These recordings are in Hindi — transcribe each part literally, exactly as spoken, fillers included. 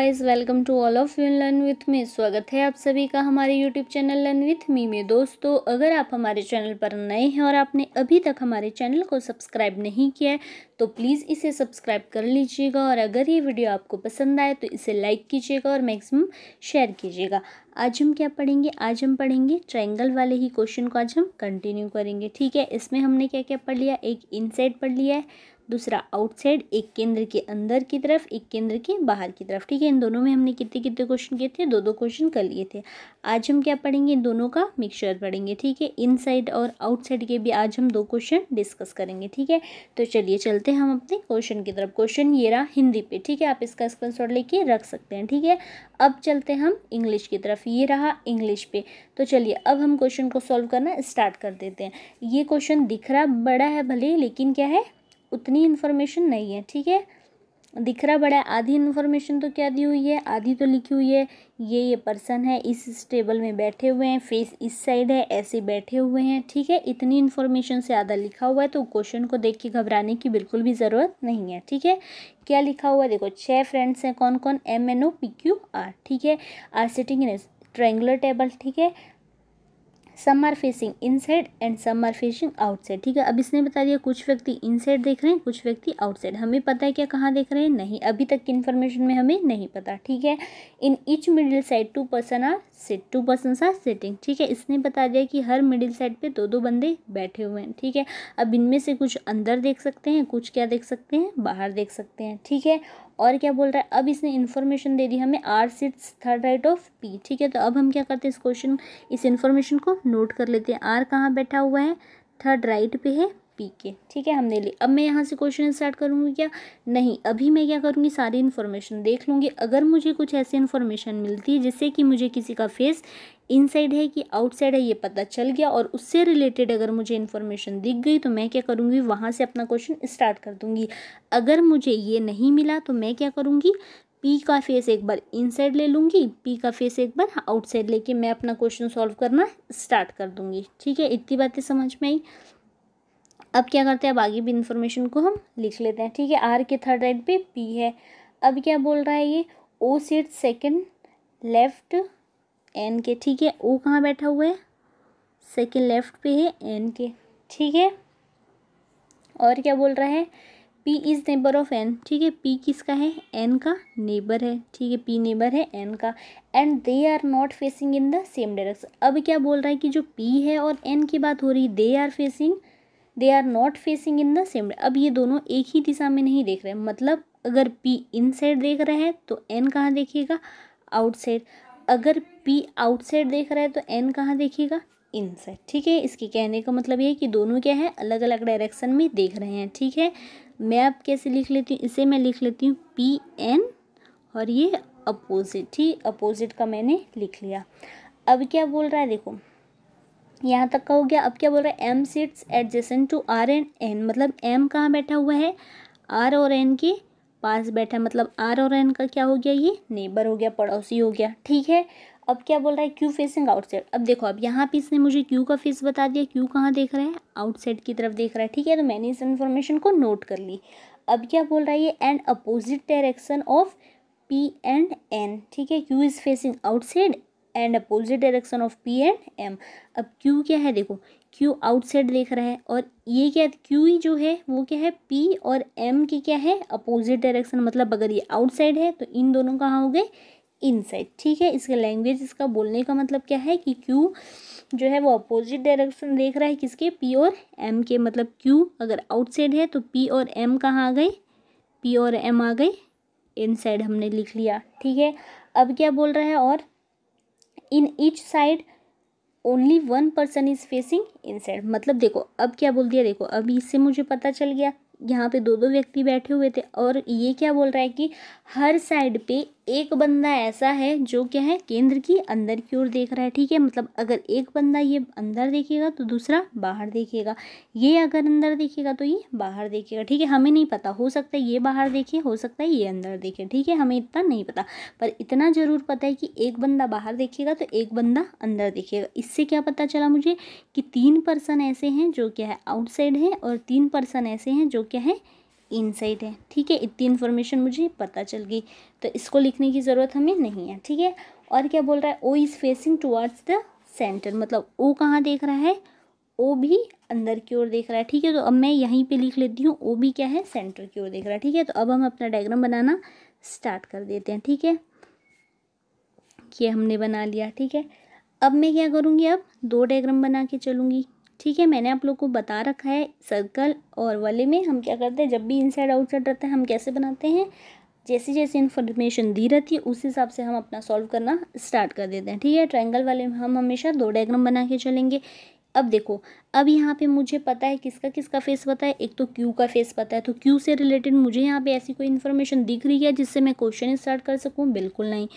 Guys welcome to all of you in learn with me. स्वागत है आप सभी का हमारे YouTube channel learn with me में। दोस्तों, अगर आप हमारे चैनल पर नए हैं और आपने अभी तक हमारे चैनल को सब्सक्राइब नहीं किया है तो प्लीज़ इसे सब्सक्राइब कर लीजिएगा, और अगर ये वीडियो आपको पसंद आए तो इसे लाइक कीजिएगा और मैक्सिमम शेयर कीजिएगा। आज हम क्या पढ़ेंगे? आज हम पढ़ेंगे ट्रायंगल वाले ही क्वेश्चन को आज हम कंटिन्यू करेंगे, ठीक है। इसमें हमने क्या क्या पढ़ लिया? एक इनसाइड पढ़ लिया है, दूसरा आउटसाइड, एक केंद्र के अंदर की तरफ, एक केंद्र के बाहर की तरफ, ठीक है। इन दोनों में हमने कितने कितने क्वेश्चन किए थे? दो दो क्वेश्चन कर लिए थे। आज हम क्या पढ़ेंगे? इन दोनों का मिक्सचर पढ़ेंगे, ठीक है। इनसाइड और आउटसाइड के भी आज हम दो क्वेश्चन डिस्कस करेंगे, ठीक है। तो चलिए चलते हैं हम अपने क्वेश्चन की तरफ। क्वेश्चन ये रहा हिंदी पे, ठीक है। आप इसका स्क्रीनशॉट लेके रख सकते हैं, ठीक है। अब चलते हैं हम इंग्लिश की तरफ। ये रहा इंग्लिश पे। तो चलिए अब हम क्वेश्चन को सॉल्व करना स्टार्ट कर देते हैं। ये क्वेश्चन दिख रहा बड़ा है भले, लेकिन क्या है, उतनी इन्फॉर्मेशन नहीं है, ठीक है। दिख रहा बड़ा है, आधी इन्फॉर्मेशन तो क्या दी हुई है, आधी तो लिखी हुई है। ये ये पर्सन है, इस टेबल में बैठे हुए हैं, फेस इस साइड है, ऐसे बैठे हुए हैं, ठीक है। इतनी इन्फॉर्मेशन से आधा लिखा हुआ है, तो क्वेश्चन को देख के घबराने की बिल्कुल भी ज़रूरत नहीं है, ठीक है। क्या लिखा हुआ है? देखो, छः फ्रेंड्स हैं, कौन कौन? M N O P Q R, ठीक है। Are sitting in triangular table, ठीक है। Some are facing inside and some are facing outside, ठीक है। अब इसने बता दिया कुछ व्यक्ति इनसाइड देख रहे हैं, कुछ व्यक्ति आउटसाइड। हमें पता है क्या कहाँ देख रहे हैं? नहीं, अभी तक की इन्फॉर्मेशन में हमें नहीं पता, ठीक है। In each middle side two person are sit, two person are sitting, ठीक है। इसने बता दिया कि हर मिडिल साइड पे दो दो बंदे बैठे हुए हैं, ठीक है। अब इनमें से कुछ अंदर देख सकते हैं, कुछ क्या देख सकते हैं? बाहर देख सकते हैं, ठीक है। और क्या बोल रहा है? अब इसने इन्फॉर्मेशन दे दी हमें, R sits third right of P, ठीक है। तो अब हम क्या करते हैं? इस क्वेश्चन इस इन्फॉर्मेशन को नोट कर लेते हैं। आर कहाँ बैठा हुआ है? थर्ड राइट पे है पी के, ठीक है। हमने ली। अब मैं यहाँ से क्वेश्चन स्टार्ट करूँगी क्या? नहीं, अभी मैं क्या करूँगी? सारी इन्फॉर्मेशन देख लूँगी। अगर मुझे कुछ ऐसी इन्फॉर्मेशन मिलती है जिससे कि मुझे किसी का फेस इनसाइड है कि आउटसाइड है ये पता चल गया, और उससे रिलेटेड अगर मुझे इन्फॉर्मेशन दिख गई, तो मैं क्या करूँगी? वहाँ से अपना क्वेश्चन स्टार्ट कर दूँगी। अगर मुझे ये नहीं मिला तो मैं क्या करूँगी? पी का फेस एक बार इनसाइड ले लूँगी, पी का फेस एक बार आउटसाइड लेके मैं अपना क्वेश्चन सॉल्व करना स्टार्ट कर दूँगी, ठीक है। इतनी बातें समझ में आई। अब क्या करते हैं? अब आगे भी इन्फॉर्मेशन को हम लिख लेते हैं, ठीक है। आर के थर्ड राइट पे पी है। अब क्या बोल रहा है? ये O seat second left N के, ठीक है। ओ कहाँ बैठा हुआ है? सेकंड लेफ्ट पे है एन के, ठीक है। और क्या बोल रहा है? P is neighbour of N, ठीक है। पी किसका है? एन का नेबर है, ठीक है। पी नेबर है एन का। And they are not facing in the same direction. अब क्या बोल रहा है कि जो पी है और एन की बात हो रही, they are facing they are not facing in the same. अब ये दोनों एक ही दिशा में नहीं देख रहे, मतलब अगर पी इनसाइड देख रहा है तो एन कहाँ देखेगा? आउटसाइड। अगर पी आउटसाइड देख रहा है तो एन कहाँ देखेगा? इनसाइड, ठीक है। इसके कहने का मतलब ये है कि दोनों क्या है, अलग अलग डायरेक्शन में देख रहे हैं, ठीक है। मैं अब कैसे लिख लेती हूँ? इसे मैं लिख लेती हूँ पी एन, और ये अपोजिट, ठीक, अपोजिट का मैंने लिख लिया। अब क्या बोल रहा है? देखो, यहाँ तक का हो गया। अब क्या बोल रहा है? M sits adjacent to R and N, मतलब एम कहाँ बैठा हुआ है? आर और एन के पास बैठा, मतलब आर और एन का क्या हो गया? ये नेबर हो गया, पड़ोसी हो गया, ठीक है। अब क्या बोल रहा है? Q facing outside. अब देखो, अब यहाँ पे इसने मुझे क्यू का फेस बता दिया, क्यू कहाँ देख रहा है? आउटसाइड की तरफ देख रहा है, ठीक है। तो मैंने इस इन्फॉर्मेशन को नोट कर ली। अब क्या बोल रहा है? ये and opposite direction of P and N, ठीक है। Q is facing outside and opposite direction of P and M. अब क्यू क्या है? देखो, क्यू आउटसाइड देख रहा है, और ये क्या है? क्यू ही जो है वो क्या है? पी और एम की क्या है? अपोजिट डायरेक्शन, मतलब अगर ये आउटसाइड है तो इन दोनों कहाँ हो गए? इनसाइड, ठीक है। इसका लैंग्वेज, इसका बोलने का मतलब क्या है कि क्यू जो है वो अपोजिट डायरेक्शन देख रहा है किसके? पी और एम के, मतलब क्यू अगर आउटसाइड है तो पी और एम कहाँ आ गए? पी और एम आ गए इनसाइड, हमने लिख लिया, ठीक है। अब क्या बोल रहा है? और in each side only one person is facing inside, मतलब देखो अब क्या बोल दिया? देखो, अब इससे मुझे पता चल गया यहाँ पे दो दो व्यक्ति बैठे हुए थे, और ये क्या बोल रहा है कि हर साइड पे एक बंदा ऐसा है जो क्या है? केंद्र की अंदर की ओर देख रहा है, ठीक है। मतलब अगर एक बंदा ये अंदर देखेगा तो दूसरा बाहर देखेगा, ये अगर अंदर देखेगा तो ये बाहर देखेगा, ठीक है। हमें नहीं पता, हो सकता है ये बाहर देखे, हो सकता है ये अंदर देखे, ठीक है। हमें इतना नहीं पता, पर इतना ज़रूर पता है कि एक बंदा बाहर देखेगा तो एक बंदा अंदर देखेगा। इससे क्या पता चला मुझे कि तीन पर्सन ऐसे हैं जो क्या है? आउटसाइड है, और तीन पर्सन ऐसे हैं जो क्या है? इनसाइड है। ठीक है, इतनी इन्फॉर्मेशन मुझे पता चल गई, तो इसको लिखने की ज़रूरत हमें नहीं है। ठीक है, और क्या बोल रहा है, O is facing towards the centre, मतलब ओ कहाँ देख रहा है, ओ भी अंदर की ओर देख रहा है। ठीक है, तो अब मैं यहीं पे लिख लेती हूँ, ओ भी क्या है, सेंटर की ओर देख रहा है। ठीक है, तो अब हम अपना डायग्राम बनाना स्टार्ट कर देते हैं। ठीक है, ये हमने बना लिया। ठीक है, अब मैं क्या करूँगी, अब दो डायग्राम बना के चलूँगी। ठीक है, मैंने आप लोग को बता रखा है, सर्कल और वाले में हम क्या करते हैं, जब भी इनसाइड आउटसाइड रहता है हम कैसे बनाते हैं, जैसे जैसे इन्फॉर्मेशन दी रहती है उस हिसाब से हम अपना सॉल्व करना स्टार्ट कर देते हैं। ठीक है, ट्रायंगल वाले में हम हमेशा दो डायग्राम बना के चलेंगे। अब देखो, अब यहाँ पे मुझे पता है किसका किसका फेस पता है, एक तो क्यू का फेस पता है, तो क्यू से रिलेटेड मुझे यहाँ पे ऐसी कोई इन्फॉर्मेशन दिख रही है जिससे मैं क्वेश्चन स्टार्ट कर सकूँ, बिल्कुल नहीं।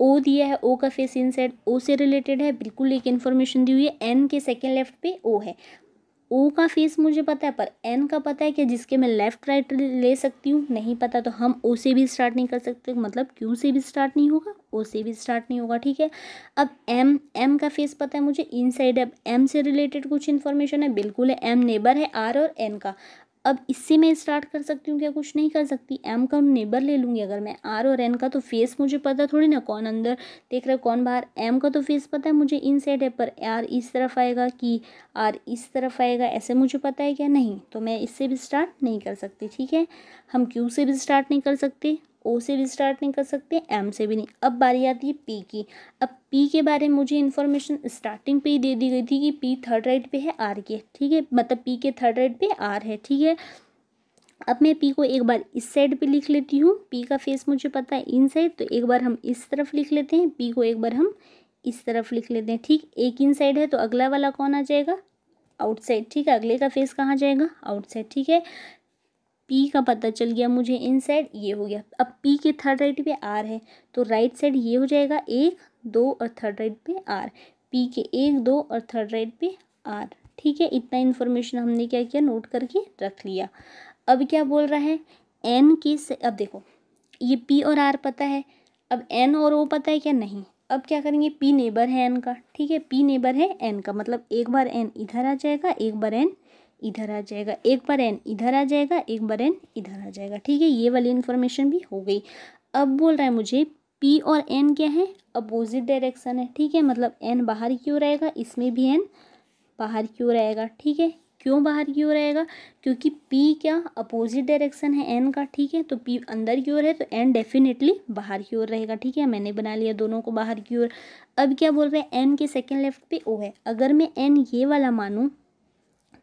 ओ दिया है, ओ का फेस इनसाइड ओ से रिलेटेड है, बिल्कुल एक इन्फॉर्मेशन दी हुई है, एन के सेकेंड लेफ्ट पे ओ है, ओ का फेस मुझे पता है, पर एन का पता है कि जिसके मैं लेफ़्ट राइट ले सकती हूँ, नहीं पता। तो हम ओ से भी स्टार्ट नहीं कर सकते, मतलब क्यू से भी स्टार्ट नहीं होगा, ओ से भी स्टार्ट नहीं होगा। ठीक है, अब एम, एम का फेस पता है मुझे इनसाइड, अब एम से रिलेटेड कुछ इन्फॉर्मेशन है, बिल्कुल है, एम नेबर है आर और एन का। अब इससे मैं स्टार्ट कर सकती हूँ क्या, कुछ नहीं कर सकती, एम का नेबर ले लूँगी अगर मैं आर और एन का, तो फेस मुझे पता थोड़ी ना, कौन अंदर देख रहा है कौन बाहर। एम का तो फेस पता है मुझे इनसाइड है, पर आर इस तरफ आएगा कि आर इस तरफ आएगा ऐसे मुझे पता है क्या, नहीं, तो मैं इससे भी स्टार्ट नहीं कर सकती। ठीक है, हम क्यू से भी स्टार्ट नहीं कर सकते, ओ से भी स्टार्ट नहीं कर सकते, एम से भी नहीं। अब बारी आती है पी की। अब पी के बारे में मुझे इन्फॉर्मेशन स्टार्टिंग पे ही दे दी गई थी कि पी थर्ड राइट पे है आर के। ठीक है, मतलब पी के थर्ड राइट पे आर है। ठीक है, अब मैं पी को एक बार इस साइड पे लिख लेती हूँ, पी का फेस मुझे पता है इनसाइड, तो एक बार हम इस तरफ लिख लेते हैं, पी को एक बार हम इस तरफ लिख लेते हैं। ठीक, एक इनसाइड है, तो अगला वाला कौन आ जाएगा, आउटसाइड। ठीक है, अगले का फेस कहाँ जाएगा, आउटसाइड। ठीक है, पी का पता चल गया मुझे इनसाइड, ये हो गया। अब पी के थर्ड राइट पे आर है, तो राइट साइड ये हो जाएगा एक दो और थर्ड राइट पे आर, पी के एक दो और थर्ड राइट पे आर। ठीक है, इतना इन्फॉर्मेशन हमने क्या किया, नोट करके रख लिया। अब क्या बोल रहा है, एन के से, अब देखो ये पी और आर पता है, अब एन और ओ पता है क्या, नहीं। अब क्या करेंगे, पी नेबर है एन का। ठीक है, पी नेबर है एन का, मतलब एक बार एन इधर आ जाएगा, एक बार एन इधर आ जाएगा, एक बार एन इधर आ जाएगा, एक बार एन इधर आ जाएगा। ठीक है, ये वाली इन्फॉर्मेशन भी हो गई। अब बोल रहा है मुझे पी और एन क्या है, अपोजिट डायरेक्शन है। ठीक है, मतलब एन बाहर की ओर आएगा, इसमें भी एन बाहर की ओर आएगा। ठीक है, क्यों बाहर की ओर आएगा, क्योंकि पी क्या अपोजिट डायरेक्शन है एन का। ठीक है, तो पी अंदर की ओर है, तो एन डेफिनेटली बाहर की ओर रहेगा। ठीक है, मैंने बना लिया दोनों को बाहर की ओर। अब क्या बोल रहे हैं, एन के सेकेंड लेफ्ट पे ओ है, अगर मैं एन ये वाला मानूँ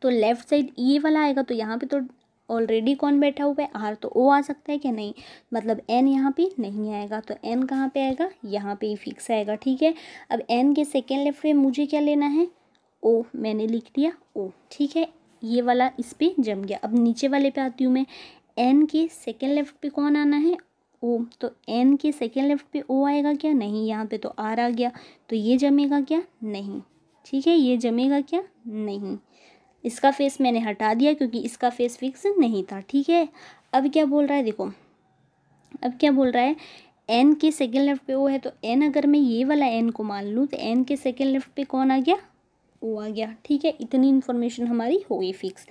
तो लेफ़्ट साइड ये वाला आएगा, तो यहाँ पे तो ऑलरेडी कौन बैठा हुआ है, आर, तो ओ आ सकता है क्या, नहीं, मतलब एन यहाँ पे नहीं आएगा, तो एन कहाँ पे आएगा, यहाँ पे ही फिक्स आएगा। ठीक है, अब एन के सेकेंड लेफ्ट पे मुझे क्या लेना है, ओ, मैंने लिख दिया ओ। ठीक है, ये वाला इस पे जम गया। अब नीचे वाले पे आती हूँ मैं, एन के सेकेंड लेफ्ट पे कौन आना है, ओ, तो एन के सेकेंड लेफ्ट पे ओ आएगा क्या, नहीं, यहाँ पे तो आर आ गया, तो ये जमेगा क्या, नहीं। ठीक है, ये जमेगा क्या, नहीं, इसका फेस मैंने हटा दिया क्योंकि इसका फेस फिक्स नहीं था। ठीक है, अब क्या बोल रहा है, देखो अब क्या बोल रहा है, एन के सेकेंड लेफ्ट पे ओ है, तो एन अगर मैं ये वाला एन को मान लूँ, तो एन के सेकेंड लेफ्ट पे कौन आ गया, ओ आ गया। ठीक है, इतनी इन्फॉर्मेशन हमारी हो गई फिक्स।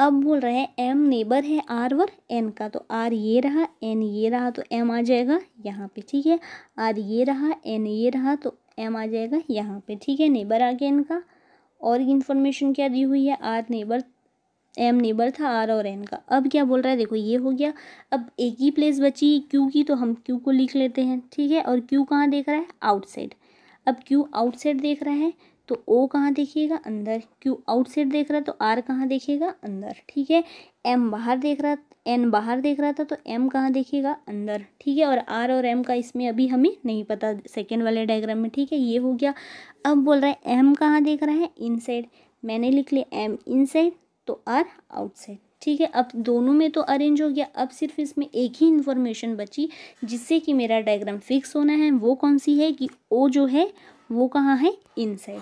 अब बोल रहा है एम नेबर है आर और एन का, तो आर ये रहा, एन ये रहा, तो एम आ जाएगा यहाँ पे। ठीक है, आर ये रहा, एन ये रहा, तो एम आ जाएगा यहाँ पे। ठीक है, नेबर आ गया इनका। और इन्फॉर्मेशन क्या दी हुई है, आर नेबर, एम नेबर था आर और एन का। अब क्या बोल रहा है, देखो ये हो गया। अब एक ही प्लेस बची क्यू की, तो हम क्यू को लिख लेते हैं। ठीक है, और क्यू कहाँ देख रहा है, आउटसाइड। अब क्यू आउटसाइड देख रहा है, तो ओ कहाँ देखेगा, अंदर। क्यू आउटसाइड देख रहा है, तो आर कहाँ देखेगा, अंदर। ठीक है, एम बाहर देख रहा, एन बाहर देख रहा था, तो एम कहाँ देखेगा, अंदर। ठीक है, और आर और एम का इसमें अभी हमें नहीं पता, सेकेंड वाले डायग्राम में। ठीक है, ये हो गया। अब बोल रहा है एम कहाँ देख रहा है, इनसाइड, मैंने लिख लिया एम इनसाइड, तो आर आउटसाइड। ठीक है, अब दोनों में तो अरेंज हो गया। अब सिर्फ इसमें एक ही इन्फॉर्मेशन बची जिससे कि मेरा डायग्राम फिक्स होना है, वो कौन सी है कि ओ जो है वो कहाँ है, इनसाइड।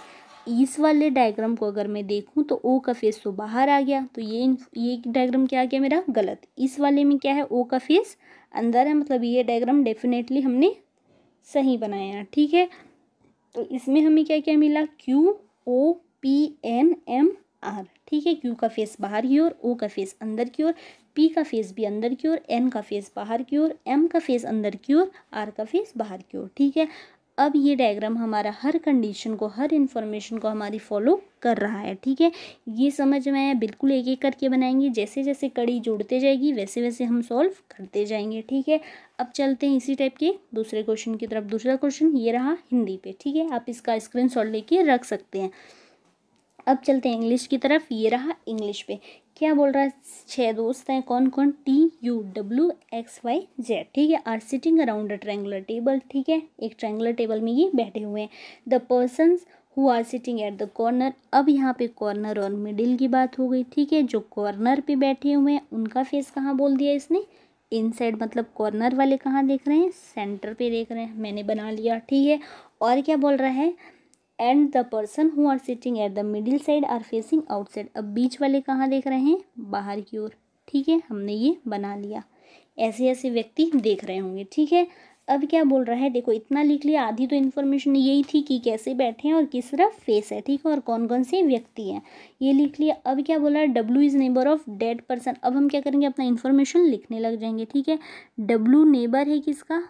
इस वाले डायग्राम को अगर मैं देखूं तो ओ का फेस तो बाहर आ गया, तो ये ये डायग्राम क्या आ गया मेरा, गलत। इस वाले में क्या है, ओ का फेस अंदर है, मतलब ये डायग्राम डेफिनेटली हमने सही बनाया। ठीक है, तो इसमें हमें क्या क्या मिला, Q O P N M R. ठीक है, क्यू का फेस बाहर की ओर, ओ का फेस अंदर की ओर, पी का फेस भी अंदर की ओर, एन का फेस बाहर की ओर, एम का फेस अंदर की ओर, आर का फेस बाहर की ओर। ठीक है, अब ये डायग्राम हमारा हर कंडीशन को, हर इन्फॉर्मेशन को हमारी फॉलो कर रहा है। ठीक है, ये समझ में आया। बिल्कुल एक एक करके बनाएंगे, जैसे जैसे कड़ी जोड़ते जाएगी वैसे वैसे हम सॉल्व करते जाएंगे। ठीक है, अब चलते हैं इसी टाइप के दूसरे क्वेश्चन की तरफ। दूसरा क्वेश्चन ये रहा हिंदी पे। ठीक है, आप इसका स्क्रीनशॉट लेके रख सकते हैं। अब चलते हैं इंग्लिश की तरफ। ये रहा इंग्लिश पे, क्या बोल रहा है, छह दोस्त हैं। कौन कौन? T U W X Y Z. ठीक है, are sitting around a triangular table. ठीक है, एक ट्रायंगुलर टेबल में ये बैठे हुए हैं। The persons who are sitting at the corner. अब यहाँ पे कॉर्नर और मिडिल की बात हो गई। ठीक है, जो कॉर्नर पे बैठे हुए हैं उनका फेस कहाँ बोल दिया इसने? इनसाइड, मतलब कॉर्नर वाले कहाँ देख रहे हैं? सेंटर पे देख रहे हैं। मैंने बना लिया। ठीक है, और क्या बोल रहा है? And the person who are sitting at the middle side are facing outside. अब बीच वाले कहाँ देख रहे हैं? बाहर की ओर। ठीक है, हमने ये बना लिया। ऐसे ऐसे व्यक्ति देख रहे होंगे। ठीक है, अब क्या बोल रहा है, देखो इतना लिख लिया। आधी तो इन्फॉर्मेशन यही थी कि कैसे बैठे हैं और किस तरफ फेस है। ठीक है, और कौन कौन से व्यक्ति हैं, ये लिख लिया। अब क्या बोला है, W is neighbour of that person. अब हम क्या करेंगे, अपना इन्फॉर्मेशन लिखने लग जाएंगे। ठीक है, डब्ल्यू नेबर है किसका?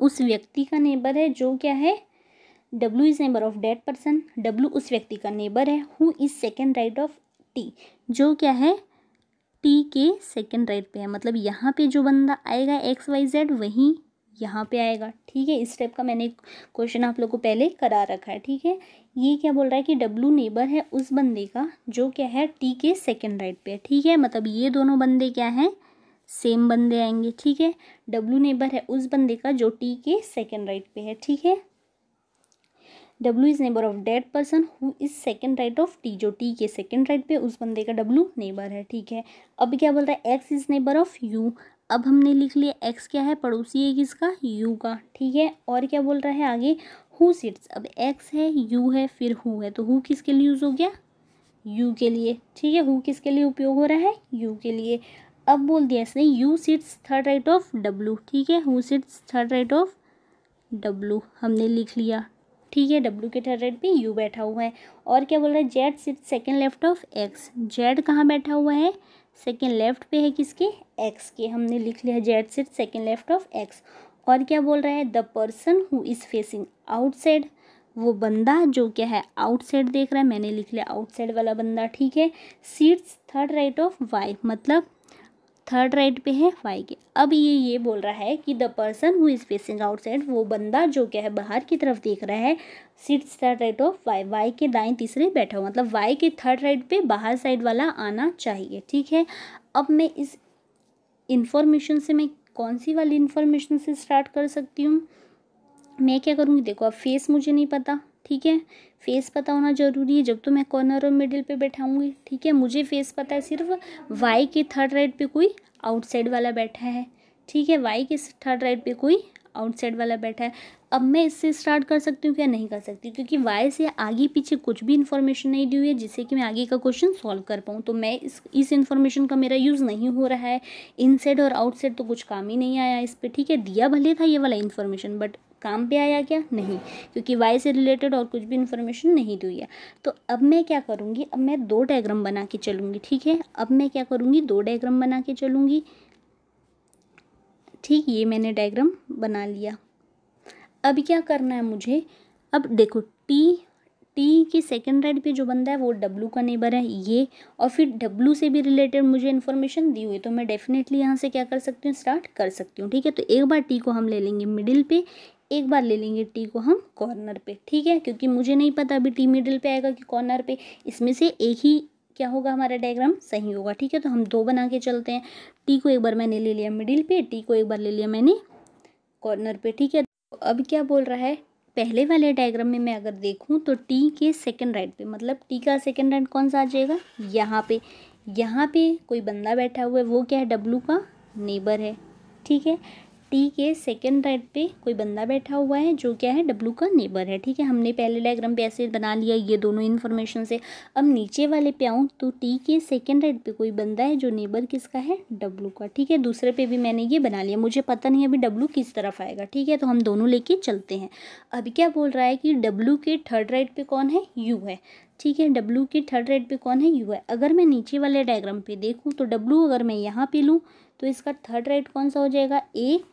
उस व्यक्ति का नेबर है जो क्या है, W is neighbour of that person. W उस व्यक्ति का नेबर है। Who is second right of T, जो क्या है, टी के सेकेंड राइट पे है। मतलब यहाँ पे जो बंदा आएगा एक्स वाई जेड वहीं यहाँ पे आएगा। ठीक है, इस टाइप का मैंने क्वेश्चन आप लोग को पहले करा रखा है। ठीक है, ये क्या बोल रहा है कि डब्ल्यू नेबर है उस बंदे का जो क्या है, टी के सेकेंड राइट पे है। ठीक है, मतलब ये दोनों बंदे क्या हैं, सेम बंदे आएंगे। ठीक है, डब्ल्यू नेबर है उस बंदे का जो टी के सेकेंड राइट पे है। ठीक है, W is neighbour of that person who is second right of T, जो टी के सेकेंड राइट पे उस बंदे का डब्ल्यू नेबर है। ठीक है, अब क्या बोल रहा है, X is neighbour of U. अब हमने लिख लिया एक्स क्या है, पड़ोसी है किसका, यू का। ठीक है, और क्या बोल रहा है आगे, हु सिट्स। अब एक्स है, यू है, फिर हु है, तो हु किसके लिए यूज़ हो गया, यू के लिए। ठीक है, हु किसके लिए उपयोग हो रहा है, यू के लिए। अब बोल दिया इसने U sits third right of W. ठीक है, who sits third right of W, हमने लिख लिया। ठीक है, डब्ल्यू के थर्ड राइट पे यू बैठा हुआ है। और क्या बोल रहा है, Z sits second left of X. Z कहाँ बैठा हुआ है, सेकेंड लेफ्ट पे है किसके, एक्स के। हमने लिख लिया Z sits second left of X. और क्या बोल रहा है, the person who is facing outside. वो बंदा जो क्या है, आउटसाइड देख रहा है। मैंने लिख लिया आउटसाइड वाला बंदा। ठीक है, sits third right of Y, मतलब थर्ड राइट पे है वाई के। अब ये ये बोल रहा है कि the person who is facing outside, वो बंदा जो क्या है बाहर की तरफ देख रहा है, sits third right of Y, Y के दाएं तीसरे बैठा हुआ, मतलब वाई के थर्ड राइट पे बाहर साइड वाला आना चाहिए। ठीक है, अब मैं इस इन्फॉर्मेशन से, मैं कौन सी वाली इन्फॉर्मेशन से स्टार्ट कर सकती हूँ, मैं क्या करूँगी, देखो अब फेस मुझे नहीं पता। ठीक है, फेस पता होना ज़रूरी है जब तो मैं कॉर्नर और मिडिल पे बैठाऊंगी। ठीक है, मुझे फेस पता है सिर्फ वाई के थर्ड राइट पे कोई आउटसाइड वाला बैठा है। ठीक है, वाई के थर्ड राइट पे कोई आउटसाइड वाला बैठा है। अब मैं इससे स्टार्ट कर सकती हूँ क्या, नहीं कर सकती, क्योंकि वाई से आगे पीछे कुछ भी इन्फॉर्मेशन नहीं दी हुई है जिससे कि मैं आगे का क्वेश्चन सॉल्व कर पाऊँ। तो मैं इस इस इन्फॉर्मेशन का मेरा यूज़ नहीं हो रहा है। इनसाइड और आउटसाइड तो कुछ काम ही नहीं आया इस पर। ठीक है, दिया भले था ये वाला इन्फॉर्मेशन, बट काम पे आया क्या, नहीं, क्योंकि वाई से रिलेटेड और कुछ भी इन्फॉर्मेशन नहीं दी हुई है। तो अब मैं क्या करूँगी, अब मैं दो डायग्राम बना के चलूँगी। ठीक है, अब मैं क्या करूँगी, दो डायग्राम बना के चलूँगी। ठीक, ये मैंने डायग्राम बना लिया। अब क्या करना है मुझे, अब देखो टी टी के सेकेंड राइट पे जो बंदा है वो डब्ल्यू का नेबर है ये, और फिर डब्ल्यू से भी रिलेटेड मुझे इन्फॉर्मेशन दी हुई, तो मैं डेफिनेटली यहाँ से क्या कर सकती हूँ, स्टार्ट कर सकती हूँ। ठीक है, तो एक बार टी को हम ले लेंगे मिडिल पे, एक बार ले लेंगे टी को हम कॉर्नर पे। ठीक है, क्योंकि मुझे नहीं पता अभी टी मिडिल पे आएगा कि कॉर्नर पे, इसमें से एक ही क्या होगा, हमारा डायग्राम सही होगा। ठीक है, तो हम दो बना के चलते हैं। टी को एक बार मैंने ले लिया मिडिल पे, टी को एक बार ले लिया मैंने कॉर्नर पे। ठीक है, तो अब क्या बोल रहा है, पहले वाले डायग्राम में मैं अगर देखूँ तो टी के सेकेंड राइट पे, मतलब टी का सेकेंड राइट कौन सा आ जाएगा, यहाँ पे। यहाँ पे कोई बंदा बैठा हुआ है, वो क्या है, डब्ल्यू का नेबर है। ठीक है, टी के सेकेंड राइट पे कोई बंदा बैठा हुआ है जो क्या है डब्लू का नेबर है। ठीक है, हमने पहले डायग्राम पे ऐसे बना लिया ये दोनों इन्फॉर्मेशन से। अब नीचे वाले पे आऊँ तो टी के सेकेंड राइट पे कोई बंदा है जो नेबर किसका है डब्लू का। ठीक है, दूसरे पे भी मैंने ये बना लिया, मुझे पता नहीं अभी डब्लू किस तरफ आएगा। ठीक है, तो हम दोनों लेके चलते हैं। अभी क्या बोल रहा है कि डब्लू के थर्ड राइट पे कौन है, यू है। ठीक है, डब्लू के थर्ड राइट पे कौन है, यू है। अगर मैं नीचे वाले डायग्राम पे देखूँ तो डब्लू अगर मैं यहाँ पे लूँ तो इसका थर्ड राइट कौन सा हो जाएगा, एक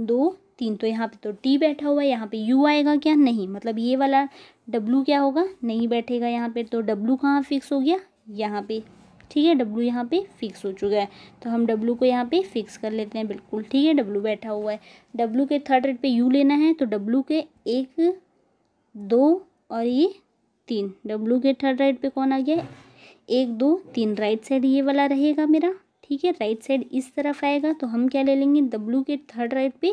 दो तीन। तो यहाँ पे तो टी बैठा हुआ है, यहाँ पे यू आएगा क्या, नहीं। मतलब ये वाला डब्लू क्या होगा, नहीं बैठेगा यहाँ पे। तो डब्लू कहाँ फिक्स हो गया, यहाँ पे। ठीक है, डब्लू यहाँ पे फिक्स हो चुका है तो हम डब्लू को यहाँ पे फिक्स कर लेते हैं बिल्कुल। ठीक है, डब्लू बैठा हुआ है, डब्लू के थर्ड राइट पे यू लेना है तो डब्लू के एक दो और ये तीन। डब्लू के थर्ड राइट पे कौन आ गया, एक दो तीन। राइट साइड ये वाला रहेगा मेरा। ठीक है, राइट साइड इस तरफ आएगा तो हम क्या ले लेंगे, डब्लू के थर्ड राइट पे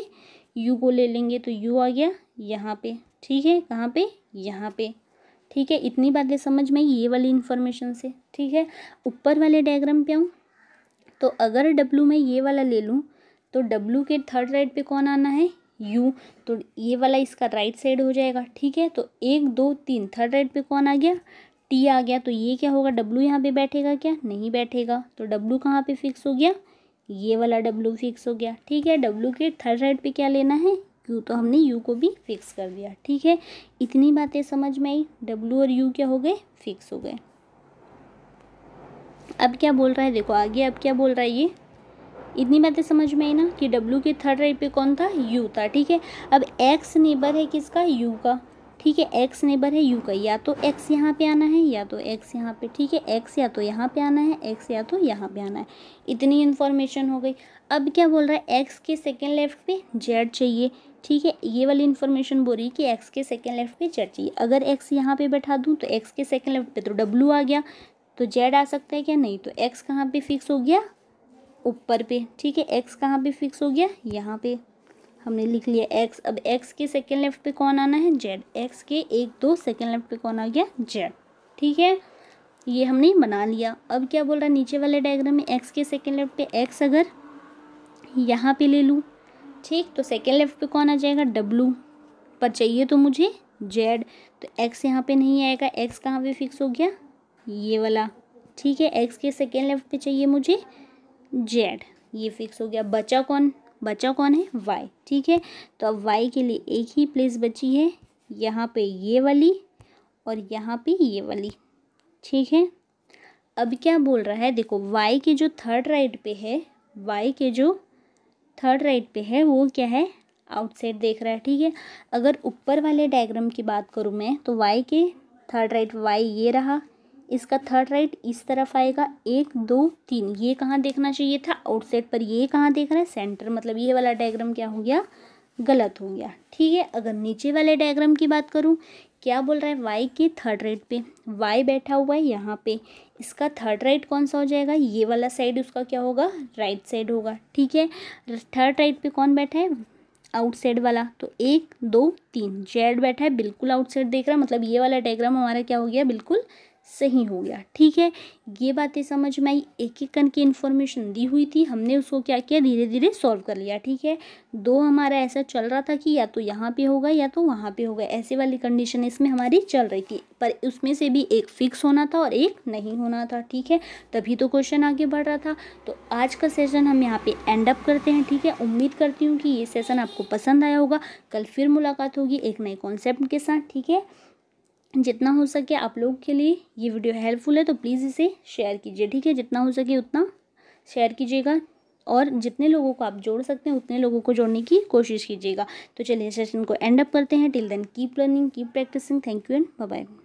यू को ले लेंगे। तो यू आ गया यहाँ पे। ठीक है, कहाँ पे, यहाँ पे। ठीक है, इतनी बातें समझ में ये वाली इन्फॉर्मेशन से। ठीक है, ऊपर वाले डायग्राम पे आऊँ तो अगर डब्लू में ये वाला ले लूँ तो डब्लू के थर्ड राइट पे कौन आना है, यू। तो ये वाला इसका राइट साइड हो जाएगा। ठीक है, तो एक दो तीन, थर्ड राइट पे कौन आ गया, टी आ गया। तो ये क्या होगा, डब्लू यहाँ पे बैठेगा क्या, नहीं बैठेगा। तो डब्लू कहाँ पे फिक्स हो गया, ये वाला डब्लू फिक्स हो गया। ठीक है, डब्लू के थर्ड राइट पे क्या लेना है, यू। तो हमने यू को भी फिक्स कर दिया। ठीक है, इतनी बातें समझ में आई, डब्लू और यू क्या हो गए, फिक्स हो गए। अब क्या बोल रहा है, देखो आगे अब क्या बोल रहा है ये, इतनी बातें समझ में आई ना कि डब्लू के थर्ड राइट पे कौन था, यू था। ठीक है, अब एक्स नेबर है किसका, यू का। ठीक है, एक्स नेबर है यू का, या तो एक्स यहाँ पे आना है या तो एक्स यहाँ पे। ठीक है, एक्स या तो यहाँ पे आना है, एक्स या तो यहाँ पे आना है। इतनी इन्फॉर्मेशन हो गई। अब क्या बोल रहा है, एक्स के सेकेंड लेफ्ट पे जेड चाहिए। ठीक है, ये वाली इन्फॉर्मेशन बोल रही है कि एक्स के सेकेंड लेफ्ट पे जेड चाहिए। अगर एक्स यहाँ पे बैठा दूँ तो एक्स के सेकेंड लेफ्ट पे तो डब्लू आ गया, तो जेड आ सकता है क्या, नहीं। तो एक्स कहाँ पे फिक्स हो गया, ऊपर पे। ठीक है, एक्स कहाँ पे फिक्स हो गया, यहाँ पे। हमने लिख लिया एक्स। अब एक्स के सेकेंड लेफ्ट पे कौन आना है, जेड। एक्स के एक दो सेकेंड लेफ्ट पे कौन आ गया, जेड। ठीक है, ये हमने बना लिया। अब क्या बोल रहा है, नीचे वाले डायग्राम में एक्स के सेकेंड लेफ्ट पे एक्स अगर यहाँ पे ले लूँ, ठीक, तो सेकेंड लेफ्ट पे कौन आ जाएगा, डब्लू। पर चाहिए तो मुझे जेड, तो एक्स यहाँ पे नहीं आएगा। एक्स कहाँ पे फिक्स हो गया, ये वाला। ठीक है, एक्स के सेकेंड लेफ्ट पे चाहिए मुझे जेड, ये फिक्स हो गया। बचा कौन, बच्चा कौन है, वाई। ठीक है, तो अब वाई के लिए एक ही प्लेस बची है, यहाँ पे ये वाली और यहाँ पे ये वाली। ठीक है, अब क्या बोल रहा है, देखो वाई के जो थर्ड राइट पे है, वाई के जो थर्ड राइट पे है वो क्या है, आउटसाइड देख रहा है। ठीक है, अगर ऊपर वाले डायग्राम की बात करूँ मैं तो वाई के थर्ड राइट, वाई ये रहा, इसका थर्ड राइट इस तरफ आएगा, एक दो तीन। ये कहाँ देखना चाहिए था, आउटसाइड पर। ये कहाँ देख रहा है, सेंटर। मतलब ये वाला डायग्राम क्या हो गया, गलत हो गया। ठीक है, अगर नीचे वाले डायग्राम की बात करूँ, क्या बोल रहा है, वाई के थर्ड राइट पे वाई बैठा हुआ है यहाँ पे, इसका थर्ड राइट कौन सा हो जाएगा, ये वाला साइड उसका क्या होगा, राइट साइड होगा। ठीक है, थर्ड राइट पे कौन बैठा है, आउटसाइड वाला। तो एक दो तीन, जेड बैठा है, बिल्कुल आउटसाइड देख रहा है। मतलब ये वाला डायग्राम हमारा क्या हो गया, बिल्कुल सही हो गया। ठीक है, ये बातें समझ में आई। एक एक कन की इन्फॉर्मेशन दी हुई थी, हमने उसको क्या किया, धीरे धीरे सॉल्व कर लिया। ठीक है, दो हमारा ऐसा चल रहा था कि या तो यहाँ पे होगा या तो वहाँ पे होगा, ऐसे वाली कंडीशन इसमें हमारी चल रही थी, पर उसमें से भी एक फिक्स होना था और एक नहीं होना था। ठीक है, तभी तो क्वेश्चन आगे बढ़ रहा था। तो आज का सेशन हम यहाँ पे एंड अप करते हैं। ठीक है, उम्मीद करती हूँ कि ये सेशन आपको पसंद आया होगा। कल फिर मुलाकात होगी एक नए कॉन्सेप्ट के साथ। ठीक है, जितना हो सके आप लोगों के लिए ये वीडियो हेल्पफुल है तो प्लीज़ इसे शेयर कीजिए। ठीक है, जितना हो सके उतना शेयर कीजिएगा और जितने लोगों को आप जोड़ सकते हैं उतने लोगों को जोड़ने की कोशिश कीजिएगा। तो चलिए सेशन को एंड अप करते हैं। Till then keep learning, keep practising. Thank you and bye bye.